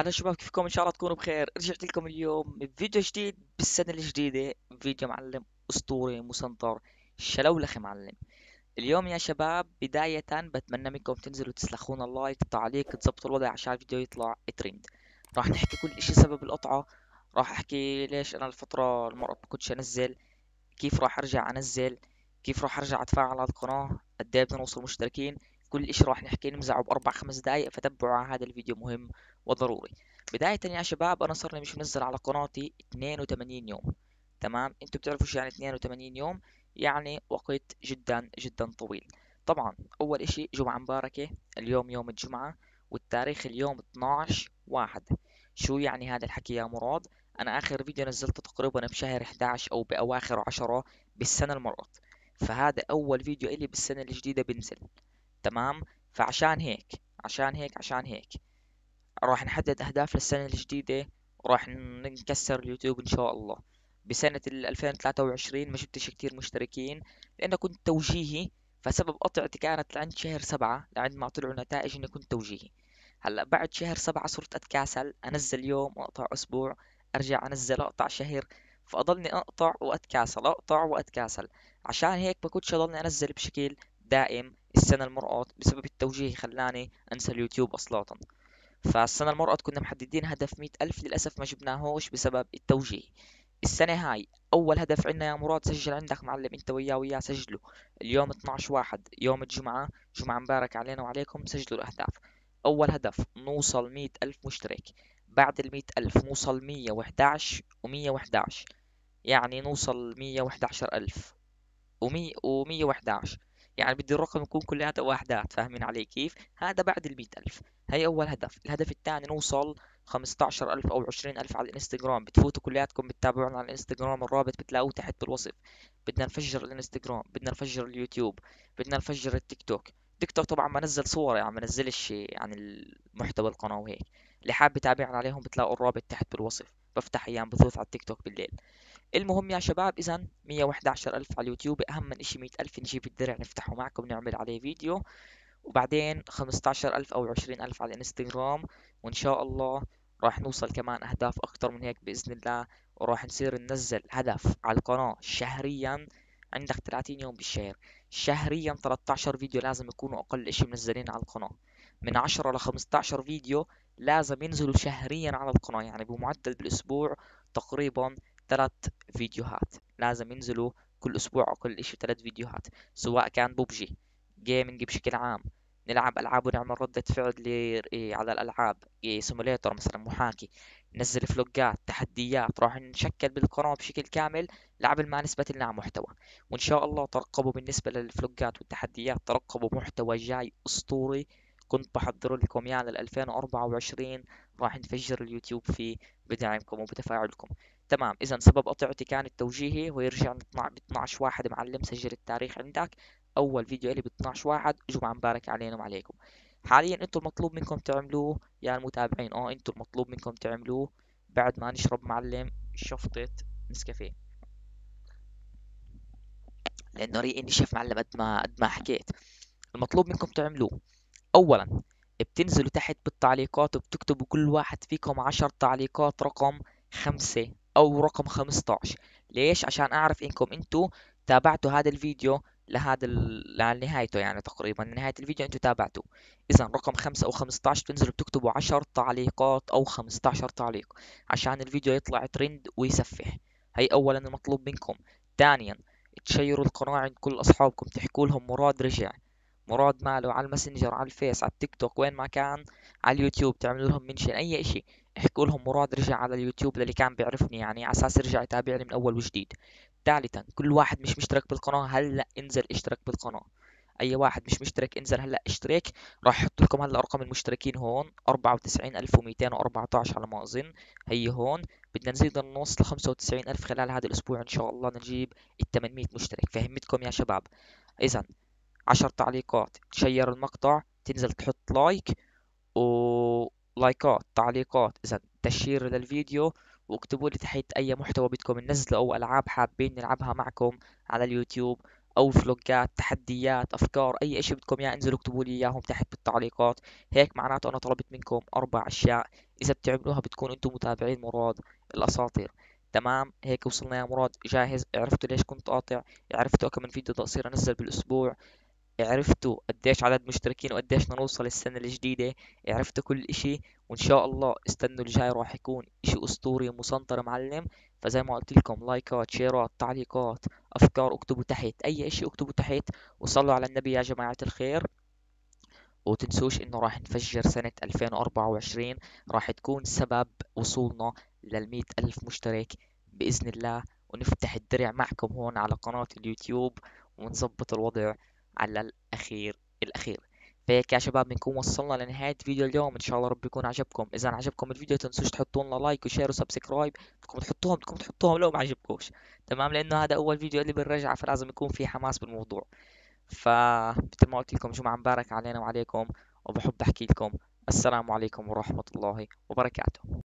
هلا شباب كيفكم؟ ان شاء الله تكونوا بخير. رجعت لكم اليوم بفيديو جديد بالسنه الجديده، فيديو معلم اسطوري مسنطر شلولخ معلم. اليوم يا شباب بدايه بتمنى منكم تنزلوا تسلخون اللايك تعليق تظبطوا الوضع عشان الفيديو يطلع ترند. راح نحكي كل اشي سبب القطعه، راح احكي ليش انا الفتره المرة ما كنتش انزل، كيف راح ارجع انزل، كيف راح ارجع اتفاعل على القناه، قد ايه بدنا نوصل مشتركين، كل إشي راح نحكي نمزعه بأربع خمس دقايق، فتبعوا هذا الفيديو مهم وضروري. بداية يا شباب أنا صرني مش منزل على قناتي 82 يوم، تمام؟ أنتوا بتعرفوا شو يعني 82 يوم؟ يعني وقت جدا جدا طويل. طبعا أول إشي جمعة مباركة، اليوم يوم الجمعة والتاريخ اليوم 12/1. شو يعني هذا الحكي يا مراد؟ أنا آخر فيديو نزلته تقريبا بشهر 11 أو بأواخر 10 بالسنة المرات، فهذا أول فيديو إلي بالسنة الجديدة بنزل، تمام؟ فعشان هيك راح نحدد أهداف للسنة الجديدة، راح نكسر اليوتيوب إن شاء الله. بسنة 2023 ما جبتش كتير مشتركين لأنه كنت توجيهي، فسبب قطعتي كانت لعند شهر 7 لعند ما طلعوا نتائج إني كنت توجيهي. هلا بعد شهر 7 صرت أتكاسل، أنزل يوم وأقطع أسبوع، أرجع أنزل أقطع شهر، فأضلني أقطع وأتكاسل أقطع وأتكاسل. عشان هيك ما كنتش أضلني أنزل بشكل دائم السنة المرأة، بسبب التوجيه خلاني أنسى اليوتيوب أصلاً. فالسنة المرأة كنا محددين هدف 100,000، للأسف ما جبناهوش بسبب التوجيه. السنة هاي أول هدف عنا يا مراد، سجل عندك معلم أنت وياه سجله اليوم 12/1 يوم الجمعة، جمعة مباركة علينا وعليكم. سجلوا الأهداف. أول هدف نوصل 100,000 مشترك، بعد 100,000 نوصل 111 و111، يعني نوصل 111,000 و111، يعني بدي الرقم يكون كلها واحدات، فاهمين علي كيف؟ هذا بعد 100,000. هي أول هدف. الهدف الثاني نوصل 15,000 أو 20,000 على الإنستغرام. بتفوتوا كلياتكم بتتابعونا على الإنستغرام، الرابط بتلاقوه تحت بالوصف. بدنا نفجر الإنستغرام، بدنا نفجر اليوتيوب، بدنا نفجر التيك توك. تيك توك طبعا ما نزل صور، يعني ما نزلش عن المحتوى القناة وهيك. اللي حاب يتابعنا عليهم بتلاقوا الرابط تحت بالوصف. بفتح أيام بثوث على التيك توك بالليل. المهم يا شباب إذا 111,000 على اليوتيوب، أهم من إشي 100,000 نجيب الدرع نفتحه معكم نعمل عليه فيديو، وبعدين 15,000 أو 20,000 على الإنستغرام، وإن شاء الله راح نوصل كمان أهداف أكتر من هيك بإذن الله. وراح نصير ننزل هدف على القناة شهريا، عندك 30 يوم بالشهر، شهريا 13 فيديو لازم يكونوا أقل إشي منزلين على القناة، من 10 ل 15 فيديو لازم ينزلوا شهريا على القناة، يعني بمعدل بالأسبوع تقريبا 3 فيديوهات لازم ينزلوا كل أسبوع أو كل إشي 3 فيديوهات، سواء كان ببجي، جيمنج بشكل عام، نلعب ألعاب ونعمل ردة فعل على الألعاب، سيموليتر مثلا محاكي، ننزل فلوجات تحديات، راح نشكل بالقناة بشكل كامل لعبل ما نثبت لنا محتوى. وإن شاء الله ترقبوا بالنسبة للفلوجات والتحديات، ترقبوا محتوى جاي أسطوري كنت بحضر لكم إياه يعني 2024 راح نفجر اليوتيوب فيه بدعمكم وبتفاعلكم، تمام؟ إذا سبب قطعتي كان التوجيهي، ويرجع 12/1 معلم، سجل التاريخ عندك. أول فيديو إلي 12/1 جمعة مباركة علينا وعليكم. حاليا أنتم المطلوب منكم تعملوه يا المتابعين، أنتم المطلوب منكم تعملوه بعد ما نشرب معلم شفطة نسكافيه، لأنه ريقي نشف معلم قد ما حكيت. المطلوب منكم تعملوه أولا بتنزلوا تحت بالتعليقات وبتكتبوا كل واحد فيكم 10 تعليقات رقم 5 أو رقم 15. ليش؟ عشان أعرف إنكم أنتوا تابعتوا هذا الفيديو لهذا لنهايته، يعني تقريبا نهاية الفيديو أنتوا تابعتوا. إذا رقم 5 أو 15 بتنزلوا بتكتبوا 10 تعليقات أو 15 تعليق عشان الفيديو يطلع ترند ويسفح. هي أولا المطلوب منكم. ثانيا تشيروا القناة عند كل أصحابكم، تحكوا لهم مراد رجع، مراد ماله، على الماسنجر، على الفيس، على التيك توك، وين ما كان، على اليوتيوب تعملوا لهم منشن أي إشي، احكوا لهم مراد رجع على اليوتيوب للي كان بيعرفني، يعني على أساس يرجع يتابعني من أول وجديد. ثالثا كل واحد مش مشترك بالقناة هلا انزل اشترك بالقناة، أي واحد مش مشترك انزل هلا اشترك. راح أحط لكم هلا أرقام المشتركين هون 94,214 على ما أظن، هي هون بدنا نزيد النص ل 95,000 خلال هذا الأسبوع إن شاء الله نجيب 800 مشترك. فهمتكم يا شباب؟ إذا 10 تعليقات، تشير المقطع، تنزل تحط لايك ولايكات تعليقات، إذا تشير للفيديو، واكتبوا لي تحت أي محتوى بدكم ننزله أو ألعاب حابين نلعبها معكم على اليوتيوب او فلوجات، تحديات، افكار، اي اشي بدكم اياه انزلوا اكتبوا لي اياهم تحت بالتعليقات. هيك معناته انا طلبت منكم 4 اشياء، اذا بتعملوها بتكونوا انتم متابعين مراد الاساطير. تمام، هيك وصلنا يا مراد. جاهز؟ عرفتوا ليش كنت قاطع؟ عرفتوا كم فيديو تقصير انزل بالاسبوع؟ عرفتوا قديش عدد مشتركين وقديش نوصل السنة الجديدة؟ عرفتوا كل اشي، وان شاء الله استنوا الجاي راح يكون اشي اسطوري مسنطر معلم. فزي ما قلت لكم، لايكات، شيرات، تعليقات، افكار اكتبوا تحت، اي اشي اكتبوا تحت، وصلوا على النبي يا جماعة الخير. وتنسوش انه راح نفجر سنة 2024، راح تكون سبب وصولنا لل100,000 مشترك بإذن الله، ونفتح الدرع معكم هون على قناة اليوتيوب ونظبط الوضع على الأخير. فهيك يا شباب بنكون وصلنا لنهاية فيديو اليوم، إن شاء الله رب يكون عجبكم. إذا عجبكم الفيديو تنسوش تحطوا لنا لايك وشير وسبسكرايب، بدكم تحطوهم لو ما عجبكوش. تمام، لأنه هذا أول فيديو اللي بنرجعه فلازم يكون في حماس بالموضوع. فمثل ما قلت لكم، جمعة مباركة علينا وعليكم، وبحب أحكي لكم السلام عليكم ورحمة الله وبركاته.